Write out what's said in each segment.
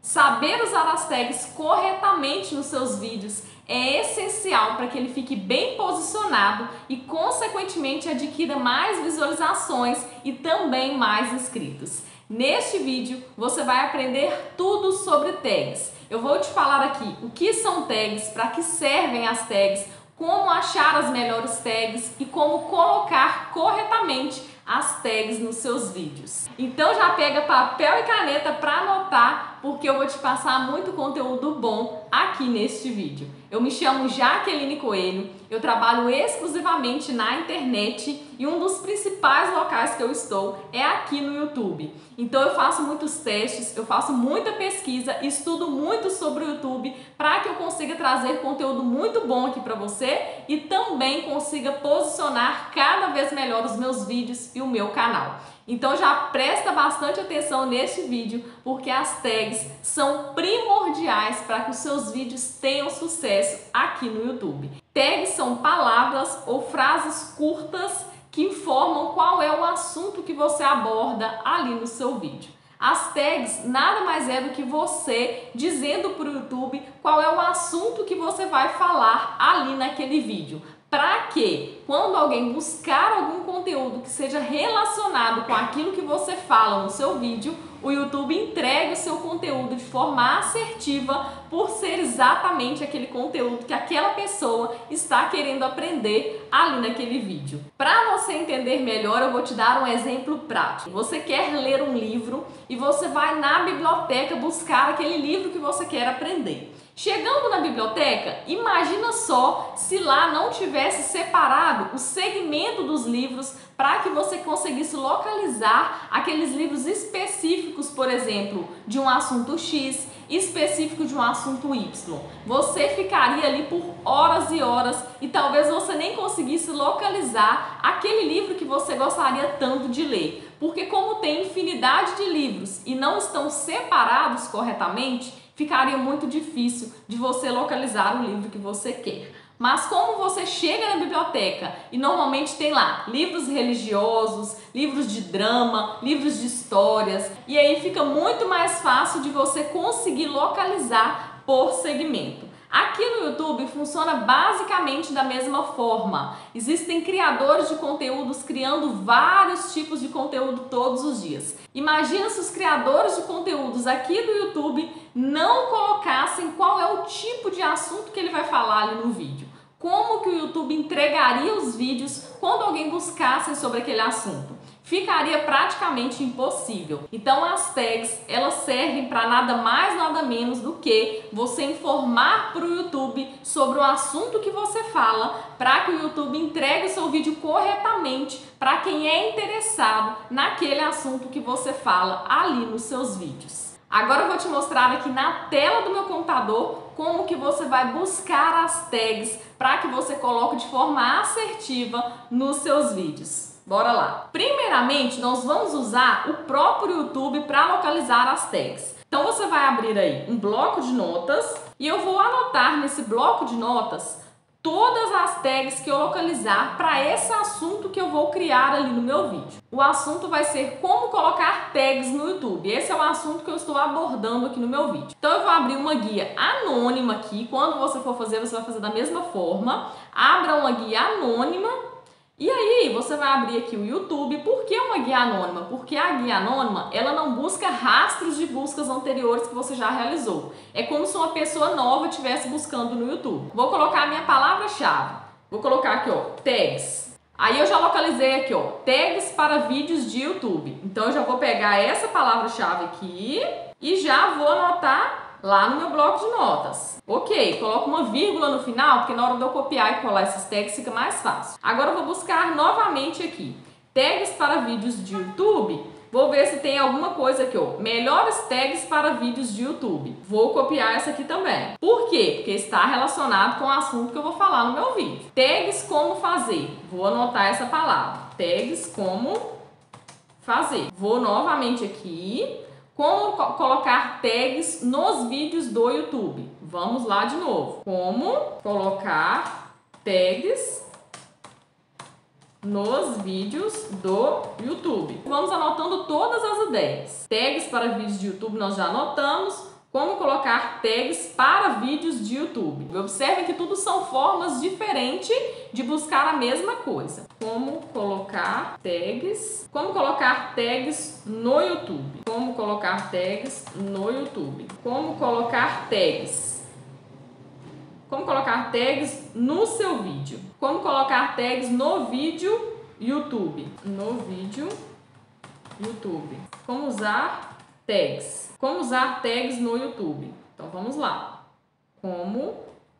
Saber usar as tags corretamente nos seus vídeos é essencial para que ele fique bem posicionado e, consequentemente, adquira mais visualizações e também mais inscritos. Neste vídeo, você vai aprender tudo sobre tags. Eu vou te falar aqui o que são tags, para que servem as tags, como achar as melhores tags e como colocar corretamente as tags nos seus vídeos. Então já pega papel e caneta para anotar, porque eu vou te passar muito conteúdo bom aqui neste vídeo. Eu me chamo Jacqueline Coelho, eu trabalho exclusivamente na internet e um dos principais locais que eu estou é aqui no YouTube. Então eu faço muitos testes, eu faço muita pesquisa, estudo muito sobre o YouTube para que eu consiga trazer conteúdo muito bom aqui para você e também consiga posicionar cada vez melhor os meus vídeos e o meu canal. Então já presta bastante atenção neste vídeo, porque as tags são primordiais para que os seus vídeos tenham sucesso aqui no YouTube. Tags são palavras ou frases curtas que informam qual é o assunto que você aborda ali no seu vídeo. As tags nada mais é do que você dizendo para o YouTube qual é o assunto que você vai falar ali naquele vídeo, para que, quando alguém buscar algum conteúdo que seja relacionado com aquilo que você fala no seu vídeo, o YouTube entregue o seu conteúdo de forma assertiva, por ser exatamente aquele conteúdo que aquela pessoa está querendo aprender ali naquele vídeo. Para você entender melhor, eu vou te dar um exemplo prático. Você quer ler um livro e você vai na biblioteca buscar aquele livro que você quer aprender. Chegando na biblioteca, imagina só se lá não tivesse separado o segmento dos livros para que você conseguisse localizar aqueles livros específicos, por exemplo, de um assunto X, específico de um assunto Y. Você ficaria ali por horas e horas e talvez você nem conseguisse localizar aquele livro que você gostaria tanto de ler. Porque como tem infinidade de livros e não estão separados corretamente, ficaria muito difícil de você localizar o livro que você quer. Mas como você chega na biblioteca e normalmente tem lá livros religiosos, livros de drama, livros de histórias, e aí fica muito mais fácil de você conseguir localizar por segmento. Aqui no YouTube funciona basicamente da mesma forma. Existem criadores de conteúdos criando vários tipos de conteúdo todos os dias. Imagina se os criadores de conteúdos aqui do YouTube não colocassem qual é o tipo de assunto que ele vai falar ali no vídeo. Como que o YouTube entregaria os vídeos quando alguém buscasse sobre aquele assunto? Ficaria praticamente impossível. Então as tags, elas servem para nada mais nada menos do que você informar para o YouTube sobre o assunto que você fala, para que o YouTube entregue o seu vídeo corretamente para quem é interessado naquele assunto que você fala ali nos seus vídeos. Agora eu vou te mostrar aqui na tela do meu computador como que você vai buscar as tags para que você coloque de forma assertiva nos seus vídeos. Bora lá! Primeiramente, nós vamos usar o próprio YouTube para localizar as tags. Então você vai abrir aí um bloco de notas e eu vou anotar nesse bloco de notas todas as tags que eu localizar para esse assunto que eu vou criar ali no meu vídeo. O assunto vai ser como colocar tags no YouTube. Esse é o assunto que eu estou abordando aqui no meu vídeo. Então eu vou abrir uma guia anônima aqui. Quando você for fazer, você vai fazer da mesma forma. Abra uma guia anônima. E aí, você vai abrir aqui o YouTube. Por que uma guia anônima? Porque a guia anônima, ela não busca rastros de buscas anteriores que você já realizou. É como se uma pessoa nova estivesse buscando no YouTube. Vou colocar a minha palavra-chave. Vou colocar aqui, ó, tags. Aí eu já localizei aqui, ó, tags para vídeos de YouTube. Então eu já vou pegar essa palavra-chave aqui e já vou anotar lá no meu bloco de notas. Ok, coloco uma vírgula no final, porque na hora de eu copiar e colar esses tags fica mais fácil. Agora eu vou buscar novamente aqui, tags para vídeos de YouTube. Vou ver se tem alguma coisa aqui, ó, melhores tags para vídeos de YouTube. Vou copiar essa aqui também. Por quê? Porque está relacionado com o assunto que eu vou falar no meu vídeo. Tags como fazer. Vou anotar essa palavra, tags como fazer. Vou novamente aqui. Como colocar tags nos vídeos do YouTube. Vamos lá de novo. Como colocar tags nos vídeos do YouTube. Vamos anotando todas as ideias. Tags para vídeos de YouTube nós já anotamos. Como colocar tags para vídeos de YouTube. Observem que tudo são formas diferentes de buscar a mesma coisa. Como colocar tags no YouTube. Como colocar tags no seu vídeo. Como colocar tags no vídeo YouTube. Como usar tags. Como usar tags no YouTube. Então vamos lá. Como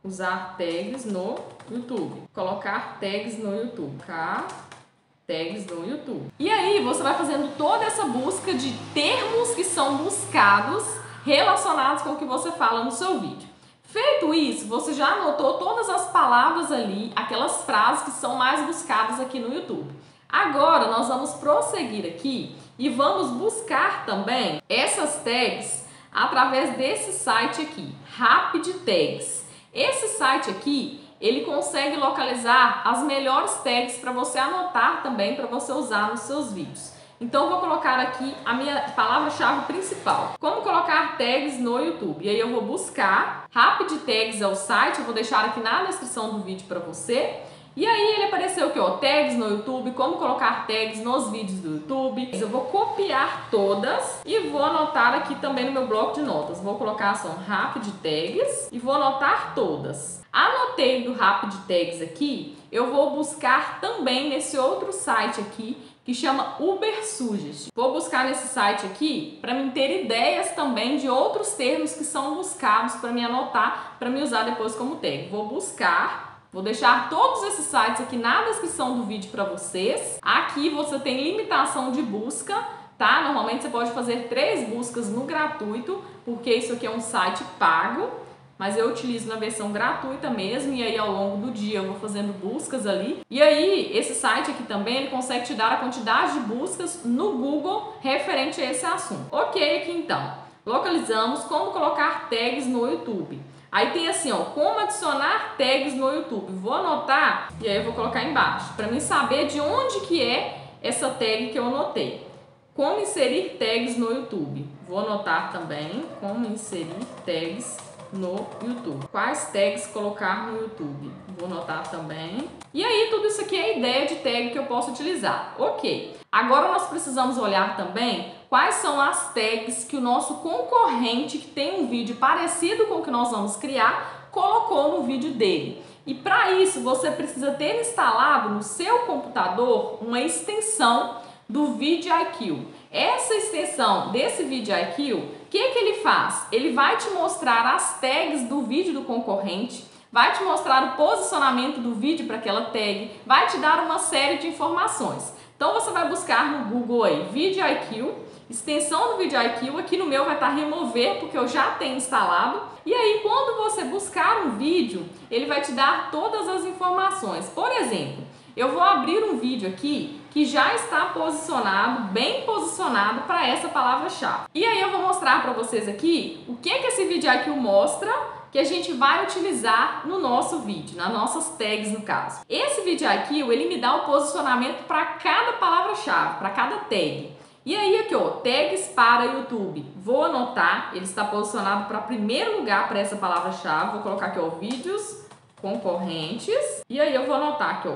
usar tags no YouTube. Colocar tags no YouTube. Tags no YouTube. E aí você vai fazendo toda essa busca de termos que são buscados relacionados com o que você fala no seu vídeo. Feito isso, você já anotou todas as palavras ali, aquelas frases que são mais buscadas aqui no YouTube. Agora nós vamos prosseguir aqui e vamos buscar também essas tags através desse site aqui, RapidTags. Esse site aqui, ele consegue localizar as melhores tags para você anotar também, para você usar nos seus vídeos. Então eu vou colocar aqui a minha palavra-chave principal. Como colocar tags no YouTube. E aí eu vou buscar. RapidTags é o site, eu vou deixar aqui na descrição do vídeo para você. E aí ele apareceu aqui, ó, tags no YouTube, como colocar tags nos vídeos do YouTube. Eu vou copiar todas e vou anotar aqui também no meu bloco de notas. Vou colocar só RapidTags e vou anotar todas. Anotei do RapidTags aqui, eu vou buscar também nesse outro site aqui, que chama Ubersuggest. Vou buscar nesse site aqui para me ter ideias também de outros termos que são buscados para me anotar, para me usar depois como tag. Vou buscar. Vou deixar todos esses sites aqui na descrição do vídeo para vocês. Aqui você tem limitação de busca, tá? Normalmente você pode fazer 3 buscas no gratuito, porque isso aqui é um site pago, mas eu utilizo na versão gratuita mesmo, e aí ao longo do dia eu vou fazendo buscas ali. E aí esse site aqui também, ele consegue te dar a quantidade de buscas no Google referente a esse assunto. Ok, aqui então, localizamos como colocar tags no YouTube. Aí tem assim, ó, como adicionar tags no YouTube. Vou anotar e aí eu vou colocar embaixo, para mim saber de onde que é essa tag que eu anotei. Como inserir tags no YouTube. Vou anotar também, como inserir tags no YouTube. Quais tags colocar no YouTube. Vou anotar também. E aí tudo isso aqui é ideia de tag que eu posso utilizar. Ok. Agora nós precisamos olhar também quais são as tags que o nosso concorrente, que tem um vídeo parecido com o que nós vamos criar, colocou no vídeo dele. E para isso você precisa ter instalado no seu computador uma extensão do VidIQ. Essa extensão desse VidIQ, o que ele faz? Ele vai te mostrar as tags do vídeo do concorrente, vai te mostrar o posicionamento do vídeo para aquela tag, vai te dar uma série de informações. Então você vai buscar no Google aí, VidIQ, extensão do VidIQ, aqui no meu vai estar remover, porque eu já tenho instalado. E aí quando você buscar um vídeo, ele vai te dar todas as informações. Por exemplo, eu vou abrir um vídeo aqui que já está posicionado, bem posicionado para essa palavra-chave. E aí eu vou mostrar para vocês aqui o que esse VidIQ mostra que a gente vai utilizar no nosso vídeo, nas nossas tags no caso. Esse VidIQ, ele me dá o posicionamento para cada palavra-chave, para cada tag. E aí aqui, ó, tags para YouTube. Vou anotar, ele está posicionado para primeiro lugar para essa palavra-chave. Vou colocar aqui, ó, vídeos concorrentes. E aí eu vou anotar aqui, ó,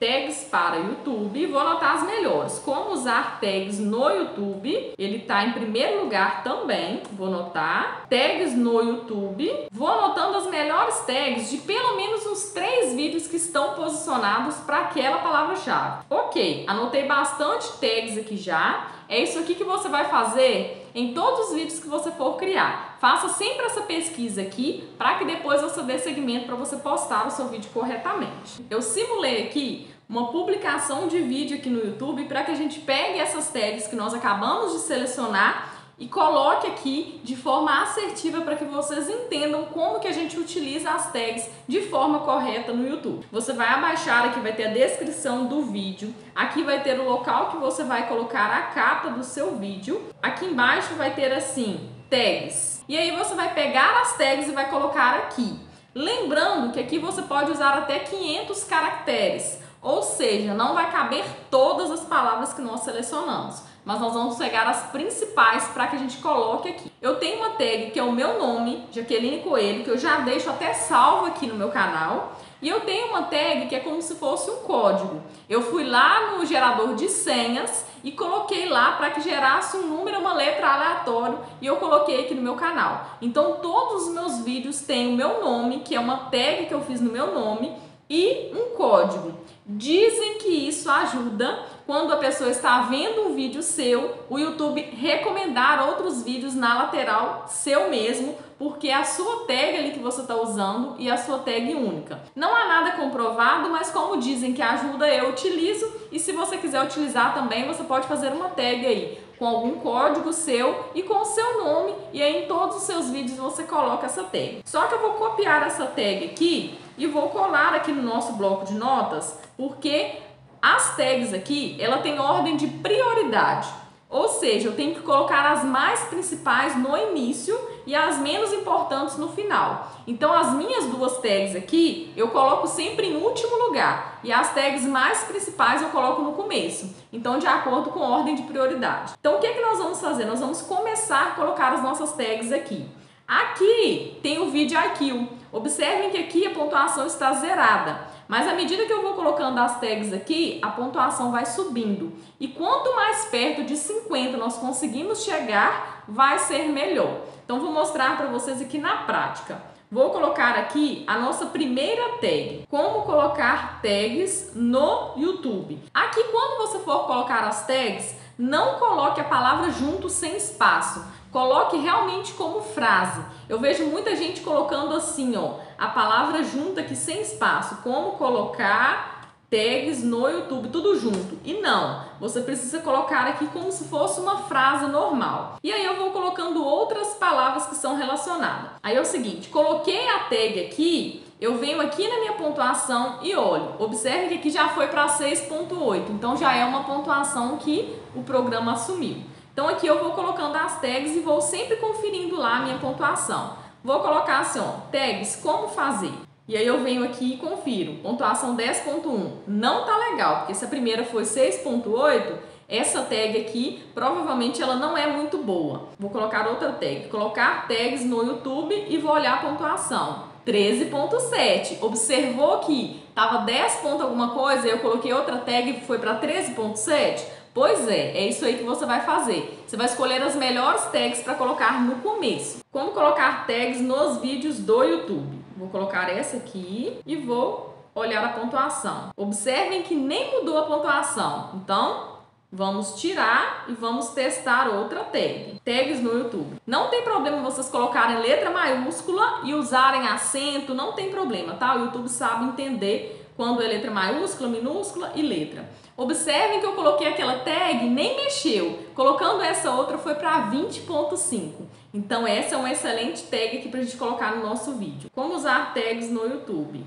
tags para YouTube. Vou anotar as melhores. Como usar tags no YouTube. Ele está em primeiro lugar também. Vou anotar. Tags no YouTube. Vou anotando as melhores tags de pelo menos uns 3 vídeos que estão posicionados para aquela palavra-chave. Ok. Anotei bastante tags aqui já. É isso aqui que você vai fazer em todos os vídeos que você for criar. Faça sempre essa pesquisa aqui para que depois você dê segmento para você postar o seu vídeo corretamente. Eu simulei aqui uma publicação de vídeo aqui no YouTube para que a gente pegue essas tags que nós acabamos de selecionar e coloque aqui de forma assertiva para que vocês entendam como que a gente utiliza as tags de forma correta no YouTube. Você vai abaixar aqui, vai ter a descrição do vídeo. Aqui vai ter o local que você vai colocar a capa do seu vídeo. Aqui embaixo vai ter assim, tags. E aí você vai pegar as tags e vai colocar aqui. Lembrando que aqui você pode usar até 500 caracteres. Ou seja, não vai caber todas as palavras que nós selecionamos, mas nós vamos pegar as principais para que a gente coloque aqui. Eu tenho uma tag que é o meu nome, Jacqueline Coelho, que eu já deixo até salvo aqui no meu canal. E eu tenho uma tag que é como se fosse um código. Eu fui lá no gerador de senhas e coloquei lá para que gerasse um número, uma letra aleatório, e eu coloquei aqui no meu canal. Então todos os meus vídeos têm o meu nome, que é uma tag que eu fiz no meu nome, e um código. Dizem que isso ajuda quando a pessoa está vendo um vídeo seu, o YouTube recomendar outros vídeos na lateral seu mesmo, porque é a sua tag ali que você está usando e a sua tag única. Não há nada comprovado, mas como dizem que ajuda, eu utilizo, e se você quiser utilizar também, você pode fazer uma tag aí com algum código seu e com o seu nome, e aí em todos os seus vídeos você coloca essa tag. Só que eu vou copiar essa tag aqui e vou colar aqui no nosso bloco de notas, porque as tags aqui, ela tem ordem de prioridade, ou seja, eu tenho que colocar as mais principais no início e as menos importantes no final. Então as minhas duas tags aqui eu coloco sempre em último lugar, e as tags mais principais eu coloco no começo, então de acordo com a ordem de prioridade. Então o que é que nós vamos fazer? Nós vamos começar a colocar as nossas tags aqui. Aqui tem o VidIQ. Observem que aqui a pontuação está zerada, mas à medida que eu vou colocando as tags aqui, a pontuação vai subindo. E quanto mais perto de 50 nós conseguimos chegar, vai ser melhor. Então vou mostrar para vocês aqui na prática. Vou colocar aqui a nossa primeira tag, como colocar tags no YouTube. Aqui quando você for colocar as tags, não coloque a palavra junto sem espaço, coloque realmente como frase. Eu vejo muita gente colocando assim, ó, a palavra junto aqui sem espaço, como colocar tags no YouTube, tudo junto. E não, você precisa colocar aqui como se fosse uma frase normal. E aí eu vou colocando outras palavras que são relacionadas. Aí é o seguinte, coloquei a tag aqui, eu venho aqui na minha pontuação e olho. Observe que aqui já foi para 6.8, então já é uma pontuação que o programa assumiu. Então aqui eu vou colocando as tags e vou sempre conferindo lá a minha pontuação. Vou colocar assim, ó, tags, como fazer? E aí eu venho aqui e confiro. Pontuação 10.1, não tá legal, porque se a primeira foi 6.8, essa tag aqui, provavelmente ela não é muito boa. Vou colocar outra tag, colocar tags no YouTube, e vou olhar a pontuação. 13.7, observou que tava 10 ponto alguma coisa, eu coloquei outra tag e foi para 13.7? Pois é, é isso aí que você vai fazer. Você vai escolher as melhores tags para colocar no começo. Como colocar tags nos vídeos do YouTube? Vou colocar essa aqui e vou olhar a pontuação. Observem que nem mudou a pontuação, então vamos tirar e vamos testar outra tag. Tags no YouTube. Não tem problema vocês colocarem letra maiúscula e usarem acento, não tem problema, tá? O YouTube sabe entender quando é letra maiúscula, minúscula e letra. Observem que eu coloquei aquela tag, nem mexeu. Colocando essa outra foi para 20.5. Então essa é uma excelente tag aqui pra gente colocar no nosso vídeo. Como usar tags no YouTube?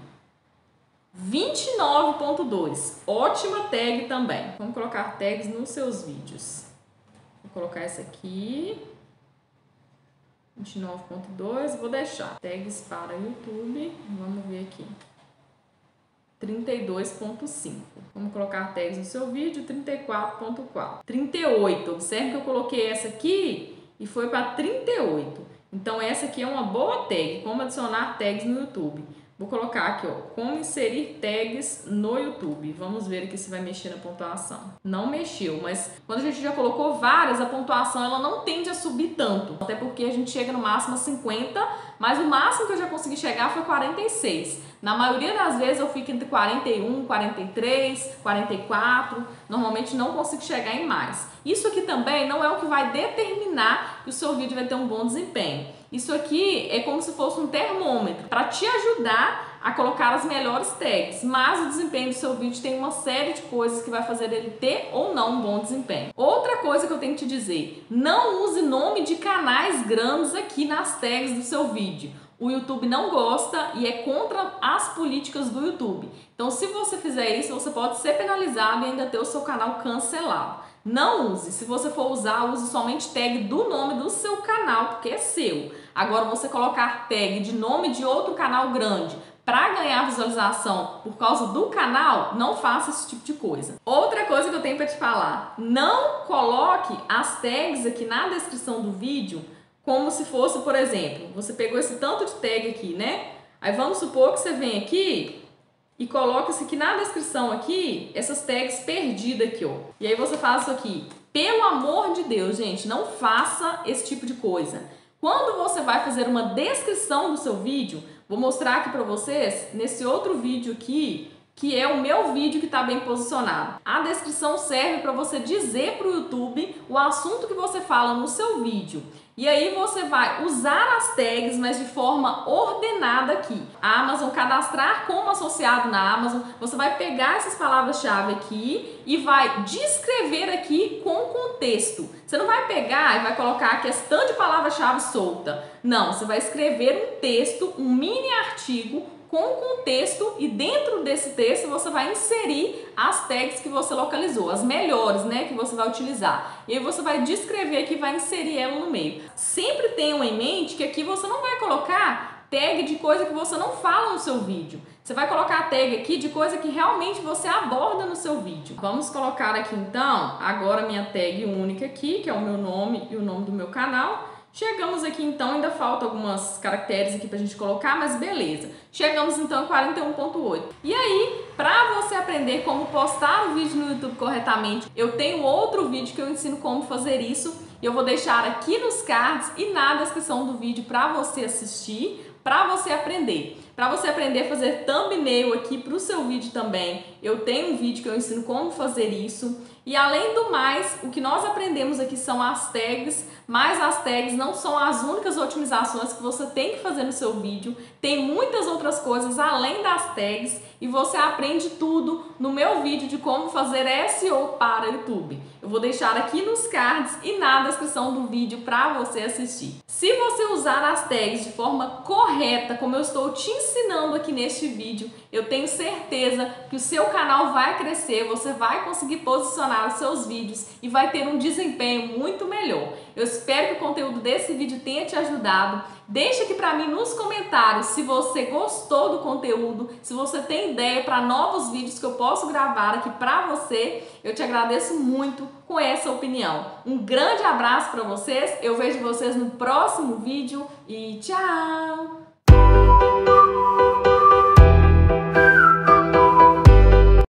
29.2, ótima tag também. Vamos colocar tags nos seus vídeos. Vou colocar essa aqui, 29.2, vou deixar. Tags para YouTube, vamos ver aqui, 32.5. Vamos colocar tags no seu vídeo, 34.4. 38, observe que eu coloquei essa aqui e foi para 38. Então essa aqui é uma boa tag, como adicionar tags no YouTube. Vou colocar aqui, ó, como inserir tags no YouTube. Vamos ver aqui se vai mexer na pontuação. Não mexeu, mas quando a gente já colocou várias, a pontuação ela não tende a subir tanto. Até porque a gente chega no máximo a 50, mas o máximo que eu já consegui chegar foi 46. Na maioria das vezes eu fico entre 41, 43, 44, normalmente não consigo chegar em mais. Isso aqui também não é o que vai determinar que o seu vídeo vai ter um bom desempenho. Isso aqui é como se fosse um termômetro para te ajudar a colocar as melhores tags, mas o desempenho do seu vídeo tem uma série de coisas que vai fazer ele ter ou não um bom desempenho. Outra coisa que eu tenho que te dizer, não use nome de canais grandes aqui nas tags do seu vídeo. O YouTube não gosta e é contra as políticas do YouTube. Então se você fizer isso, você pode ser penalizado e ainda ter o seu canal cancelado. Não use. Se você for usar, use somente tag do nome do seu canal, porque é seu. Agora você colocar tag de nome de outro canal grande para ganhar visualização por causa do canal, não faça esse tipo de coisa. Outra coisa que eu tenho para te falar, não coloque as tags aqui na descrição do vídeo como se fosse, por exemplo, você pegou esse tanto de tag aqui, né? Aí vamos supor que você vem aqui e coloca-se aqui na descrição aqui, essas tags perdidas aqui, ó. E aí você faz isso aqui. Pelo amor de Deus, gente, não faça esse tipo de coisa. Quando você vai fazer uma descrição do seu vídeo, vou mostrar aqui para vocês, nesse outro vídeo aqui, que é o meu vídeo que está bem posicionado. A descrição serve para você dizer para o YouTube o assunto que você fala no seu vídeo. E aí você vai usar as tags, mas de forma ordenada aqui. A Amazon cadastrar como associado na Amazon, você vai pegar essas palavras-chave aqui e vai descrever aqui com contexto. Você não vai pegar e vai colocar aqui esse tanto de palavra-chave solta. Não, você vai escrever um texto, um mini artigo, com contexto, e dentro desse texto você vai inserir as tags que você localizou, as melhores, né, que você vai utilizar. E aí você vai descrever aqui, vai inserir ela no meio. Sempre tenham em mente que aqui você não vai colocar tag de coisa que você não fala no seu vídeo. Você vai colocar a tag aqui de coisa que realmente você aborda no seu vídeo. Vamos colocar aqui então, agora minha tag única aqui, que é o meu nome e o nome do meu canal. Chegamos aqui então, ainda falta algumas caracteres aqui pra gente colocar, mas beleza. Chegamos então a 41.8. E aí, pra você aprender como postar o vídeo no YouTube corretamente, eu tenho outro vídeo que eu ensino como fazer isso, e eu vou deixar aqui nos cards e na descrição do vídeo pra você assistir, pra você aprender. Para você aprender a fazer thumbnail aqui para o seu vídeo também, eu tenho um vídeo que eu ensino como fazer isso. E além do mais, o que nós aprendemos aqui são as tags, mas as tags não são as únicas otimizações que você tem que fazer no seu vídeo. Tem muitas outras coisas além das tags e você aprende tudo no meu vídeo de como fazer SEO para YouTube. Eu vou deixar aqui nos cards e na descrição do vídeo para você assistir. Se você usar as tags de forma correta, como eu estou te ensinando aqui neste vídeo, eu tenho certeza que o seu canal vai crescer, você vai conseguir posicionar os seus vídeos e vai ter um desempenho muito melhor. Eu espero que o conteúdo desse vídeo tenha te ajudado. Deixa aqui para mim nos comentários se você gostou do conteúdo, se você tem ideia para novos vídeos que eu posso gravar aqui para você. Eu te agradeço muito com essa opinião. Um grande abraço para vocês, eu vejo vocês no próximo vídeo e tchau!